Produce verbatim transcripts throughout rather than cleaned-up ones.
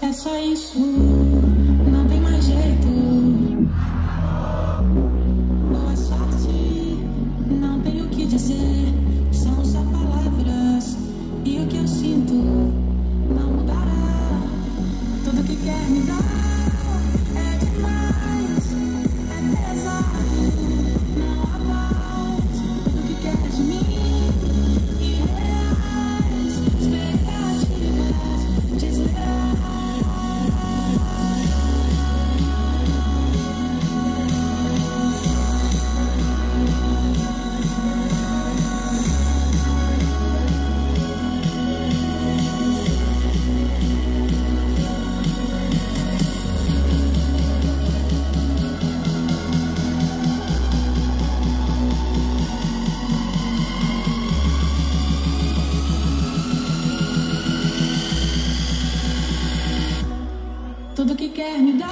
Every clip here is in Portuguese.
É só isso, não tem mais jeito. Boa sorte, não tenho o que dizer. São só palavras e o que eu sinto não mudará. Tudo que quer me dar é demais, é pesado, não há mais. Tudo que quer de mim e reais, expectativas desleais. Tudo que quer me dar.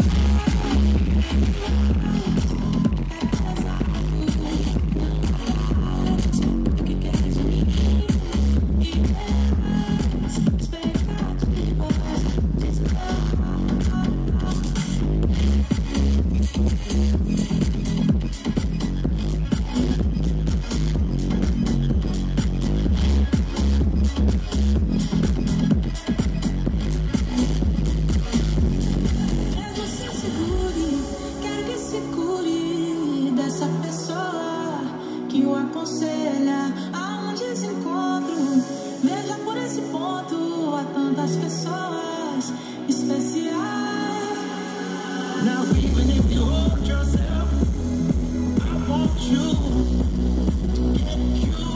Aconselha a um desencontro. Veja por esse ponto a tantas pessoas especiais. Now even if you hold yourself, I want you, get you.